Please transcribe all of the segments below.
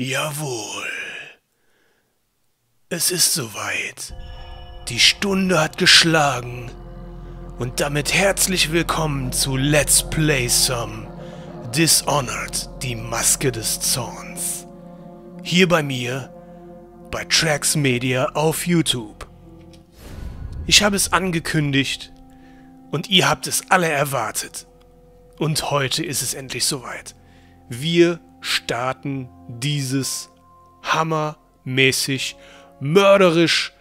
Jawohl. Es ist soweit. Die Stunde hat geschlagen. Und damit herzlich willkommen zu Let's Play Some Dishonored, die Maske des Zorns. Hier bei mir, bei Trax Media auf YouTube. Ich habe es angekündigt und ihr habt es alle erwartet. Und heute ist es endlich soweit. Wir starten dieses hammermäßig, mörderisch,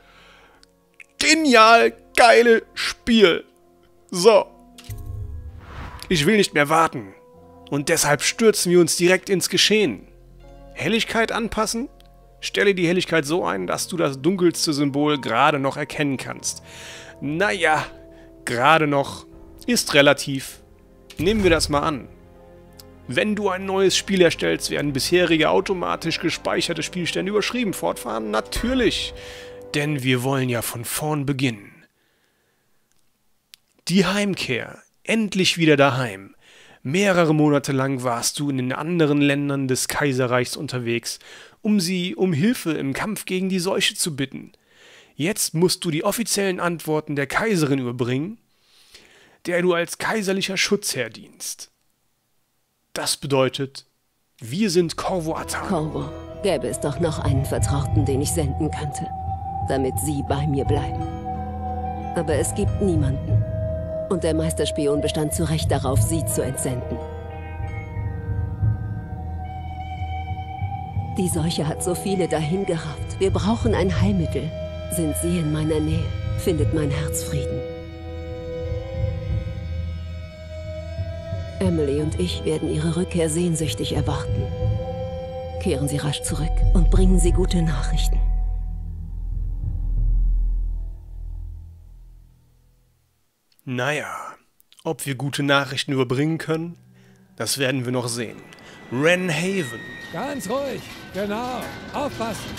genial geile Spiel. So. Ich will nicht mehr warten. Und deshalb stürzen wir uns direkt ins Geschehen. Helligkeit anpassen? Stelle die Helligkeit so ein, dass du das dunkelste Symbol gerade noch erkennen kannst. Naja, gerade noch ist relativ. Nehmen wir das mal an. Wenn du ein neues Spiel erstellst, werden bisherige automatisch gespeicherte Spielstände überschrieben. Fortfahren? Natürlich, denn wir wollen ja von vorn beginnen. Die Heimkehr. Endlich wieder daheim. Mehrere Monate lang warst du in den anderen Ländern des Kaiserreichs unterwegs, um sie um Hilfe im Kampf gegen die Seuche zu bitten. Jetzt musst du die offiziellen Antworten der Kaiserin überbringen, der du als kaiserlicher Schutzherr dienst. Das bedeutet, wir sind Corvo Attano. Corvo, gäbe es doch noch einen Vertrauten, den ich senden könnte, damit sie bei mir bleiben. Aber es gibt niemanden. Und der Meisterspion bestand zu Recht darauf, sie zu entsenden. Die Seuche hat so viele dahingerafft. Wir brauchen ein Heilmittel. Sind sie in meiner Nähe, findet mein Herz Frieden. Emily und ich werden ihre Rückkehr sehnsüchtig erwarten. Kehren Sie rasch zurück und bringen Sie gute Nachrichten. Naja, ob wir gute Nachrichten überbringen können, das werden wir noch sehen. Ren Haven. Ganz ruhig, genau, aufpassen.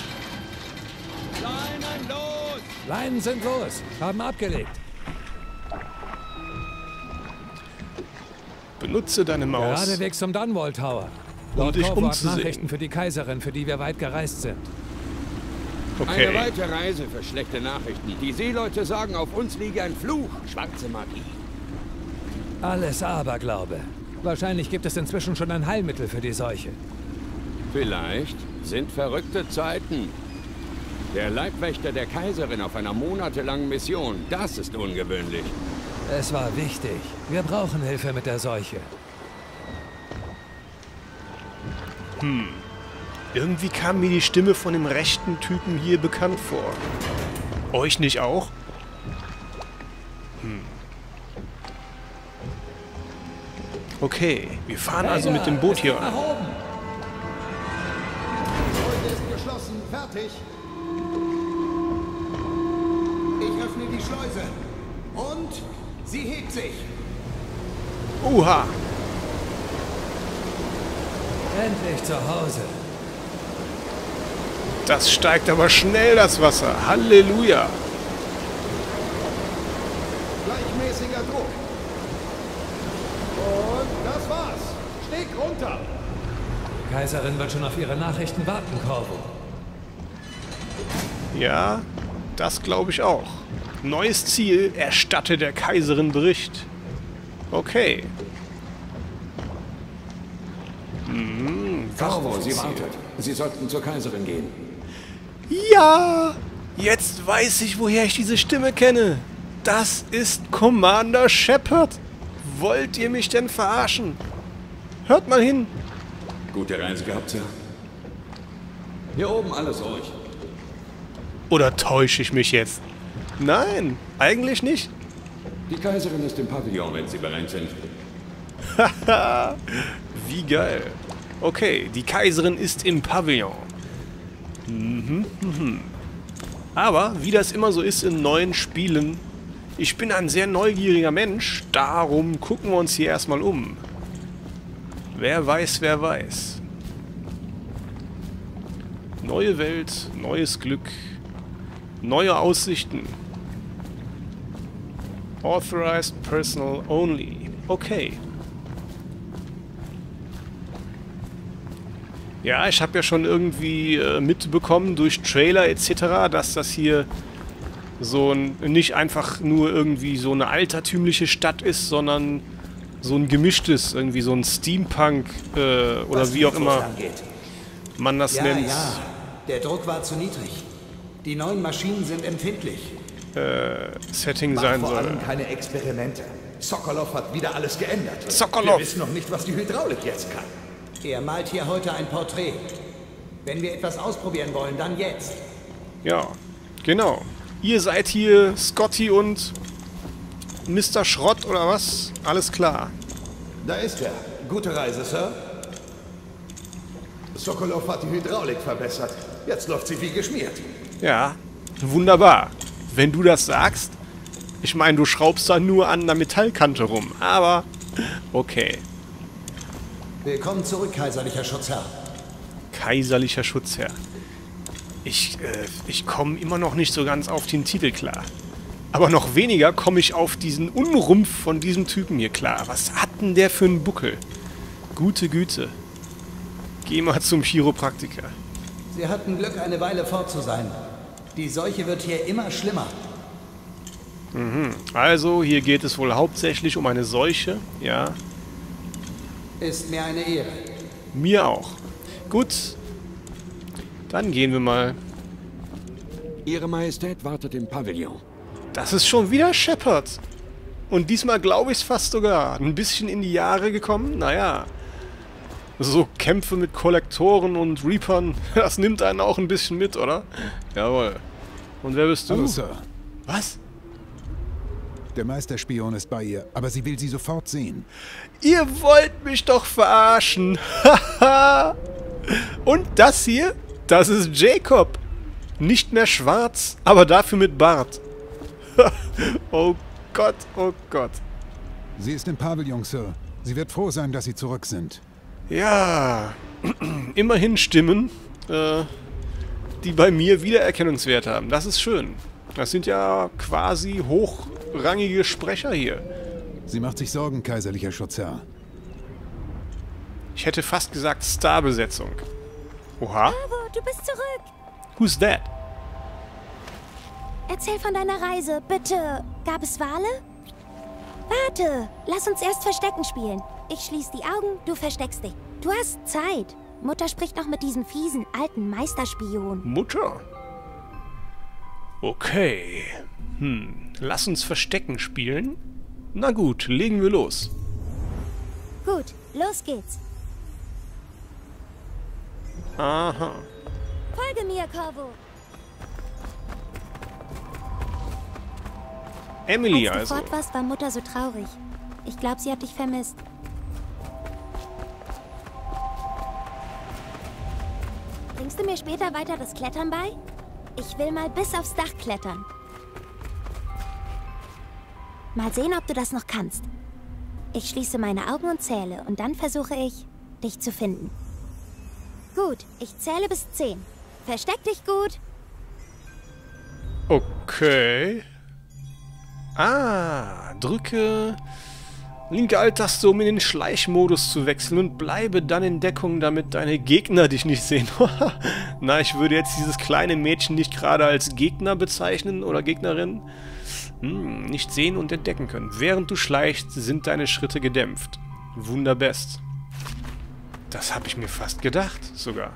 Leinen los! Leinen sind los, haben abgelegt. Benutze deine Maus. Geradewegs zum Dunwall Tower. Dort dich umzusehen. Nachrichten für die Kaiserin, für die wir weit gereist sind. Okay. Eine weite Reise für schlechte Nachrichten. Die Seeleute sagen, auf uns liege ein Fluch, schwarze Magie. Alles Aberglaube. Wahrscheinlich gibt es inzwischen schon ein Heilmittel für die Seuche. Vielleicht sind verrückte Zeiten. Der Leibwächter der Kaiserin auf einer monatelangen Mission, das ist ungewöhnlich. Es war wichtig. Wir brauchen Hilfe mit der Seuche. Irgendwie kam mir die Stimme von dem rechten Typen hier bekannt vor. Euch nicht auch? Okay, wir fahren also mit dem Boot hier an. Heute ist geschlossen. Fertig. Ich öffne die Schleuse. Und sie hebt sich. Uha. Endlich zu Hause. Das steigt aber schnell, das Wasser. Halleluja. Gleichmäßiger Druck. Und das war's. Steg runter. Die Kaiserin wird schon auf ihre Nachrichten warten, Corvo. Ja, das glaube ich auch. Neues Ziel. Erstatte der Kaiserin Bericht. Okay. Corvo, sie wartet. Sie sollten zur Kaiserin gehen. Ja, jetzt weiß ich, woher ich diese Stimme kenne. Das ist Commander Shepard. Wollt ihr mich denn verarschen? Hört mal hin. Gute Reise gehabt, Sir. Hier oben alles ruhig. Oder täusche ich mich jetzt? Nein, eigentlich nicht. Die Kaiserin ist im Pavillon, wenn Sie bereit sind. Haha, wie geil. Okay, die Kaiserin ist im Pavillon. Aber, wie das immer so ist in neuen Spielen, ich bin ein sehr neugieriger Mensch, darum gucken wir uns hier erstmal um. Wer weiß, wer weiß. Neue Welt, neues Glück, neue Aussichten. Authorized Personal Only. Okay. Ja, ich habe ja schon irgendwie mitbekommen durch Trailer etc., dass das hier so ein, nicht einfach nur irgendwie so eine altertümliche Stadt ist, sondern so ein gemischtes, irgendwie so ein Steampunk oder wie auch immer man das nennt. Ja, der Druck war zu niedrig. Die neuen Maschinen sind empfindlich. Setting sein soll. Vor allem keine Experimente. Sokolov hat wieder alles geändert. Sokolov! Wir wissen noch nicht, was die Hydraulik jetzt kann. Er malt hier heute ein Porträt. Wenn wir etwas ausprobieren wollen, dann jetzt. Ja, genau. Ihr seid hier Scotty und Mr. Schrott oder was? Alles klar. Da ist er. Gute Reise, Sir. Sokolov hat die Hydraulik verbessert. Jetzt läuft sie wie geschmiert. Ja, wunderbar. Wenn du das sagst. Ich meine, du schraubst da nur an einer Metallkante rum. Aber, okay. Willkommen zurück, kaiserlicher Schutzherr. Kaiserlicher Schutzherr. Ich komme immer noch nicht so ganz auf den Titel klar. Aber noch weniger komme ich auf diesen Unrumpf von diesem Typen hier klar. Was hat denn der für einen Buckel? Gute Güte. Geh mal zum Chiropraktiker. Sie hatten Glück, eine Weile fort zu sein. Die Seuche wird hier immer schlimmer. Mhm. Also, hier geht es wohl hauptsächlich um eine Seuche, ja. Ist mir eine Ehre. Mir auch. Gut. Dann gehen wir mal. Ihre Majestät wartet im Pavillon. Das ist schon wieder Shepard. Und diesmal glaube ich es fast sogar. Ein bisschen in die Jahre gekommen. Naja. So Kämpfe mit Kollektoren und Reapern. Das nimmt einen auch ein bisschen mit, oder? Jawohl. Und wer bist du? Hallo, Sir. Was? Der Meisterspion ist bei ihr, aber sie will sie sofort sehen. Ihr wollt mich doch verarschen. Haha. Und das hier, das ist Jacob. Nicht mehr schwarz, aber dafür mit Bart. Oh Gott, oh Gott. Sie ist im Pavillon, Sir. Sie wird froh sein, dass Sie zurück sind. Ja, immerhin Stimmen, die bei mir Wiedererkennungswert haben. Das ist schön. Das sind ja quasi hochrangige Sprecher hier. Sie macht sich Sorgen, kaiserlicher Schutzherr. Ich hätte fast gesagt Starbesetzung. Oha. Bravo, du bist zurück. Who's that? Erzähl von deiner Reise, bitte. Gab es Wale? Warte, lass uns erst Verstecken spielen. Ich schließe die Augen, du versteckst dich. Du hast Zeit. Mutter spricht noch mit diesem fiesen alten Meisterspion. Mutter? Okay. Lass uns Verstecken spielen. Na gut, legen wir los. Gut, los geht's. Aha. Folge mir, Corvo. Emily, also. Als du fort warst, war Mutter so traurig. Ich glaube, sie hat dich vermisst. Bringst du mir später weiter das Klettern bei? Ich will mal bis aufs Dach klettern. Mal sehen, ob du das noch kannst. Ich schließe meine Augen und zähle und dann versuche ich, dich zu finden. Gut, ich zähle bis 10. Versteck dich gut. Okay. Ah, drücke linke Alt-Taste, um in den Schleichmodus zu wechseln und bleibe dann in Deckung, damit deine Gegner dich nicht sehen. Na, ich würde jetzt dieses kleine Mädchen nicht gerade als Gegner bezeichnen oder Gegnerin. Nicht sehen und entdecken können. Während du schleichst, sind deine Schritte gedämpft. Wunderbest. Das habe ich mir fast gedacht, sogar.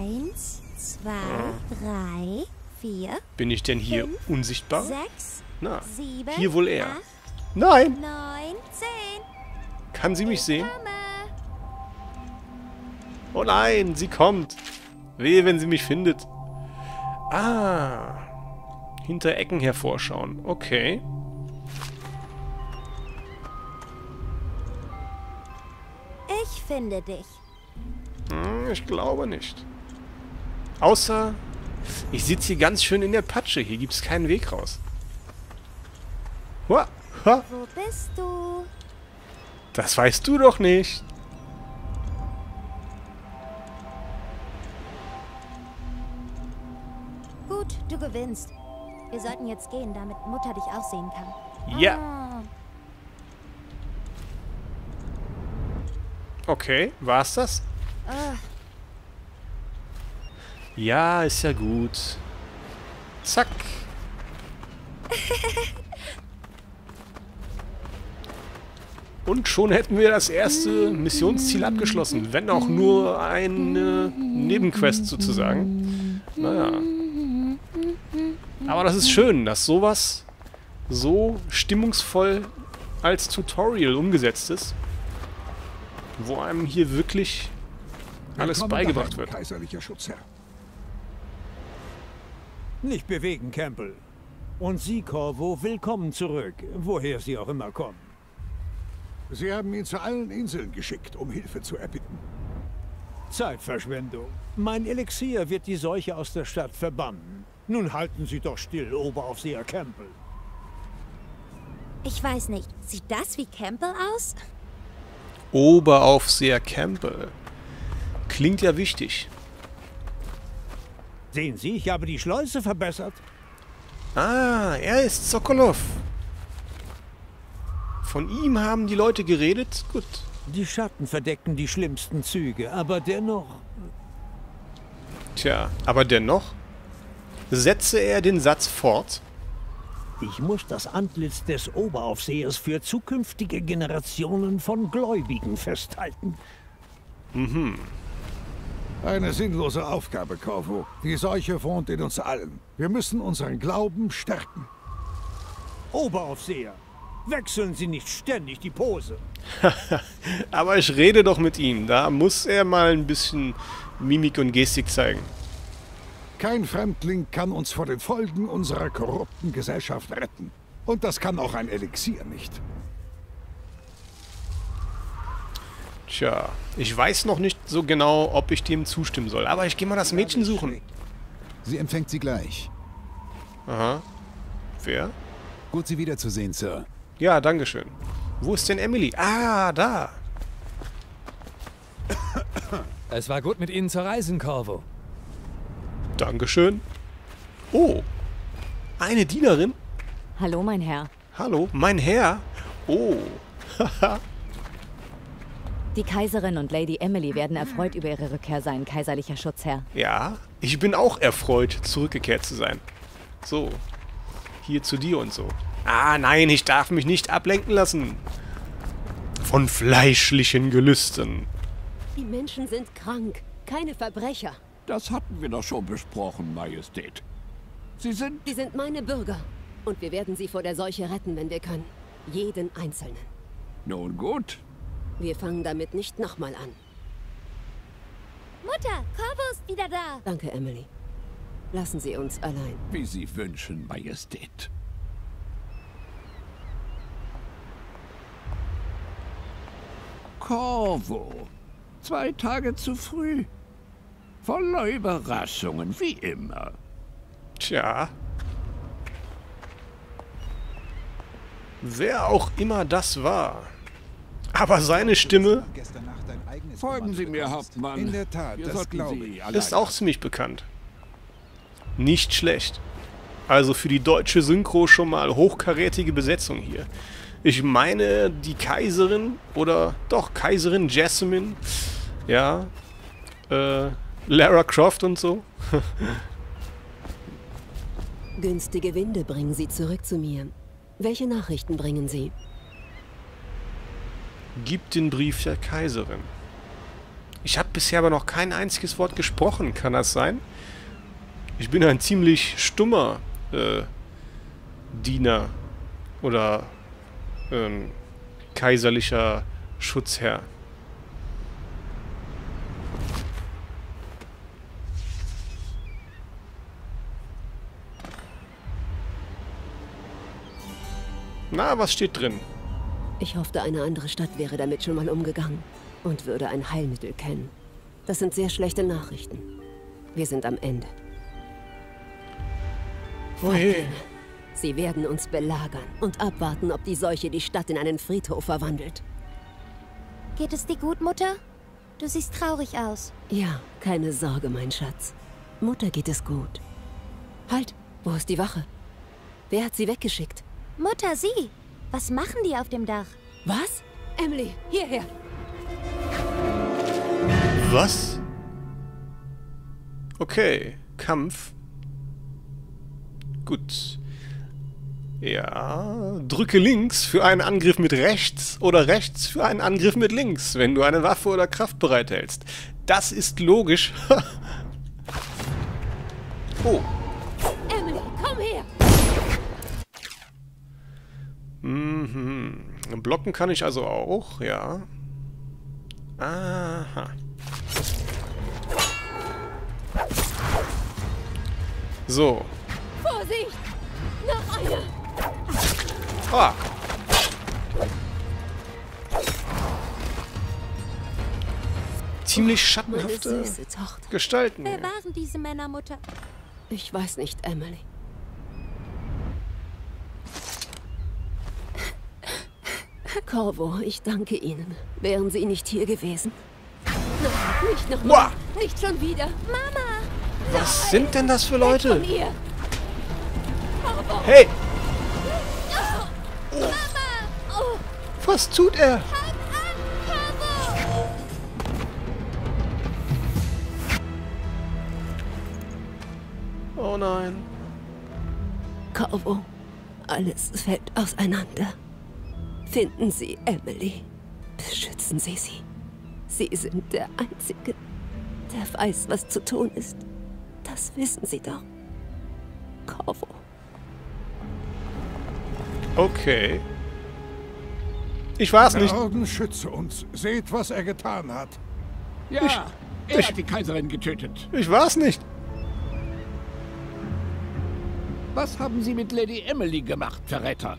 1, 2, 3, 4. Bin ich denn hier 5, unsichtbar? 6. Na, 7, hier wohl eher. 8, nein! 9, 10. Kann sie mich sehen? Oh nein, sie kommt. Wehe, wenn sie mich findet. Ah. Hinter Ecken hervorschauen. Okay. Ich finde dich. Ich glaube nicht. Außer, ich sitze hier ganz schön in der Patsche. Hier gibt es keinen Weg raus. Wo bist du? Das weißt du doch nicht. Gut, du gewinnst. Wir sollten jetzt gehen, damit Mutter dich auch sehen kann. Ja. Ah. Okay, war's das? Ja, ist ja gut. Zack. Und schon hätten wir das erste Missionsziel abgeschlossen. Wenn auch nur eine Nebenquest sozusagen. Naja. Aber das ist schön, dass sowas so stimmungsvoll als Tutorial umgesetzt ist. Wo einem hier wirklich alles beigebracht wird. Kaiserlicher Schutzherr. Nicht bewegen, Campbell. Und Sie, Corvo, willkommen zurück, woher Sie auch immer kommen. Sie haben ihn zu allen Inseln geschickt, um Hilfe zu erbitten. Zeitverschwendung. Mein Elixier wird die Seuche aus der Stadt verbannen. Nun halten Sie doch still, Oberaufseher Campbell. Ich weiß nicht, sieht das wie Campbell aus? Oberaufseher Campbell. Klingt ja wichtig. Sehen Sie, ich habe die Schleuse verbessert. Ah, er ist Sokolov. Von ihm haben die Leute geredet? Gut. Die Schatten verdecken die schlimmsten Züge, aber dennoch... Tja, aber dennoch? Setze er den Satz fort? Ich muss das Antlitz des Oberaufsehers für zukünftige Generationen von Gläubigen festhalten. Mhm. Eine sinnlose Aufgabe, Corvo. Die Seuche wohnt in uns allen. Wir müssen unseren Glauben stärken. Oberaufseher, wechseln Sie nicht ständig die Pose. Aber ich rede doch mit ihm. Da muss er mal ein bisschen Mimik und Gestik zeigen. Kein Fremdling kann uns vor den Folgen unserer korrupten Gesellschaft retten. Und das kann auch ein Elixier nicht. Tja, ich weiß noch nicht so genau, ob ich dem zustimmen soll. Aber ich gehe mal das Mädchen suchen. Sie empfängt sie gleich. Aha. Wer? Gut, Sie wiederzusehen, Sir. Ja, dankeschön. Wo ist denn Emily? Ah, da. Es war gut, mit Ihnen zu reisen, Corvo. Dankeschön. Oh, eine Dienerin. Hallo, mein Herr. Hallo, mein Herr. Oh, haha. Die Kaiserin und Lady Emily werden erfreut über ihre Rückkehr sein, kaiserlicher Schutzherr. Ja, ich bin auch erfreut, zurückgekehrt zu sein. So, hier zu dir und so. Ah, nein, ich darf mich nicht ablenken lassen. Von fleischlichen Gelüsten. Die Menschen sind krank, keine Verbrecher. Das hatten wir doch schon besprochen, Majestät. Sie sind meine Bürger. Und wir werden sie vor der Seuche retten, wenn wir können. Jeden Einzelnen. Nun gut. Wir fangen damit nicht nochmal an. Mutter, Corvo ist wieder da. Danke, Emily. Lassen Sie uns allein. Wie Sie wünschen, Majestät. Corvo. 2 Tage zu früh. Voller Überraschungen, wie immer. Tja. Wer auch immer das war. Aber seine Stimme... Folgen Sie mir, Hauptmann. In der Tat, das glaube ich. Ist auch ziemlich bekannt. Nicht schlecht. Also für die deutsche Synchro schon mal hochkarätige Besetzung hier. Ich meine, die Kaiserin... Oder doch, Kaiserin Jessamine. Ja. Lara Croft und so. Günstige Winde bringen Sie zurück zu mir. Welche Nachrichten bringen Sie? Gib den Brief der Kaiserin. Ich habe bisher aber noch kein einziges Wort gesprochen. Kann das sein? Ich bin ein ziemlich stummer Diener oder kaiserlicher Schutzherr. Na, was steht drin? Ich hoffte, eine andere Stadt wäre damit schon mal umgegangen und würde ein Heilmittel kennen. Das sind sehr schlechte Nachrichten. Wir sind am Ende. Oje. Sie werden uns belagern und abwarten, ob die Seuche die Stadt in einen Friedhof verwandelt. Geht es dir gut, Mutter? Du siehst traurig aus. Ja, keine Sorge, mein Schatz. Mutter geht es gut. Halt, wo ist die Wache? Wer hat sie weggeschickt? Mutter, sieh! Was machen die auf dem Dach? Was? Emily, hierher! Was? Okay. Kampf. Gut. Ja, drücke links für einen Angriff mit rechts oder rechts für einen Angriff mit links, wenn du eine Waffe oder Kraft bereithältst. Das ist logisch. Oh. Emily, komm her! Mhm. Blocken kann ich also auch, ja. Aha. So. Vorsicht! Noch einer! Ah. Ziemlich schattenhafte Gestalten. Wer waren diese Männer, Mutter? Ich weiß nicht, Emily. Corvo, ich danke Ihnen. Wären Sie nicht hier gewesen? Nein, nicht nochmal. Wow. Nicht schon wieder. Mama! Was sind denn das für Leute? Hey! Oh. Mama. Was tut er? Oh nein. Corvo, alles fällt auseinander. Finden Sie Emily. Beschützen Sie sie. Sie sind der Einzige, der weiß, was zu tun ist. Das wissen Sie doch. Corvo. Okay. Ich war's nicht. Der Orden schütze uns. Seht, was er getan hat. Ja, er hat die Kaiserin getötet. Ich war's nicht. Was haben Sie mit Lady Emily gemacht, Verräter?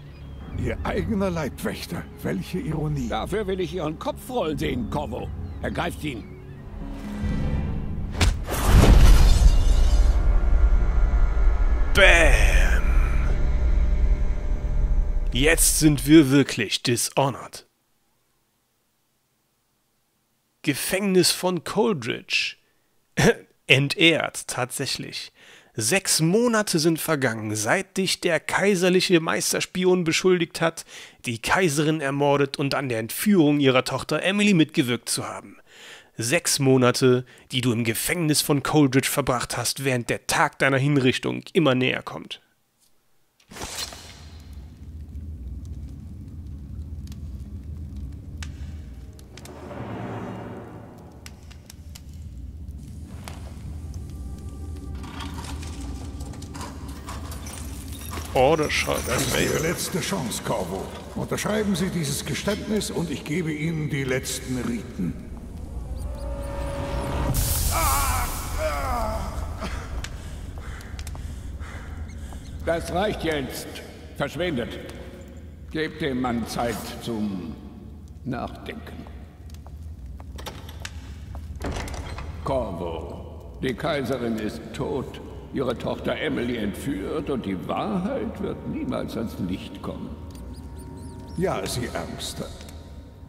Ihr eigener Leibwächter. Welche Ironie. Dafür will ich Ihren Kopf rollen sehen, Corvo. Ergreift ihn. Bam. Jetzt sind wir wirklich Dishonored. Gefängnis von Coldridge. Entehrt, tatsächlich. 6 Monate sind vergangen, seit dich der kaiserliche Meisterspion beschuldigt hat, die Kaiserin ermordet und an der Entführung ihrer Tochter Emily mitgewirkt zu haben. 6 Monate, die du im Gefängnis von Coldridge verbracht hast, während der Tag deiner Hinrichtung immer näher kommt. Das ist Ihre letzte Chance, Corvo. Unterschreiben Sie dieses Geständnis und ich gebe Ihnen die letzten Riten. Das reicht jetzt. Verschwindet. Gebt dem Mann Zeit zum Nachdenken. Corvo, die Kaiserin ist tot. Ihre Tochter Emily entführt und die Wahrheit wird niemals ans Licht kommen. Ja, Sie Ärmster.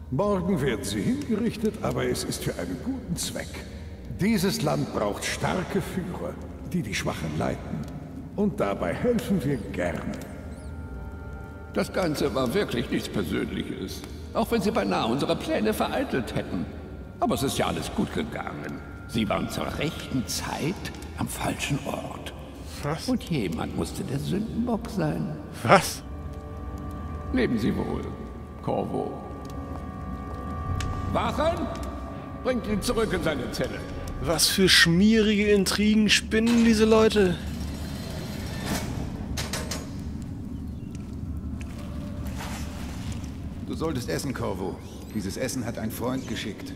Morgen werden Sie hingerichtet, aber es ist für einen guten Zweck. Dieses Land braucht starke Führer, die die Schwachen leiten. Und dabei helfen wir gerne. Das Ganze war wirklich nichts Persönliches. Auch wenn Sie beinahe unsere Pläne vereitelt hätten. Aber es ist ja alles gut gegangen. Sie waren zur rechten Zeit am falschen Ort. Was? Und jemand musste der Sündenbock sein. Was? Leben Sie wohl, Corvo. Wachen! Bringt ihn zurück in seine Zelle. Was für schmierige Intrigen spinnen diese Leute. Du solltest essen, Corvo. Dieses Essen hat ein Freund geschickt.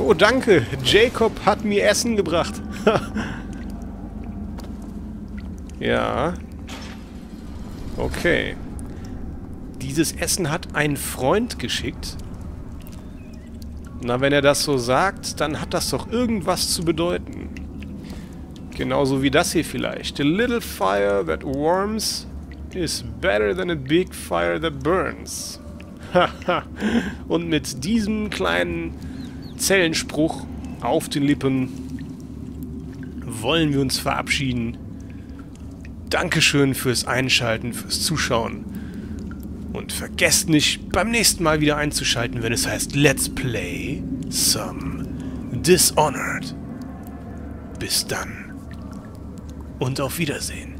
Oh, danke. Jacob hat mir Essen gebracht. Ja. Okay. Dieses Essen hat ein Freund geschickt. Na, wenn er das so sagt, dann hat das doch irgendwas zu bedeuten. Genauso wie das hier vielleicht. A little fire that warms is better than a big fire that burns. Haha. Und mit diesem kleinen Zellenspruch auf den Lippen wollen wir uns verabschieden. Dankeschön fürs Einschalten, fürs Zuschauen. Und vergesst nicht, beim nächsten Mal wieder einzuschalten, wenn es heißt Let's Play some Dishonored. Bis dann und auf Wiedersehen.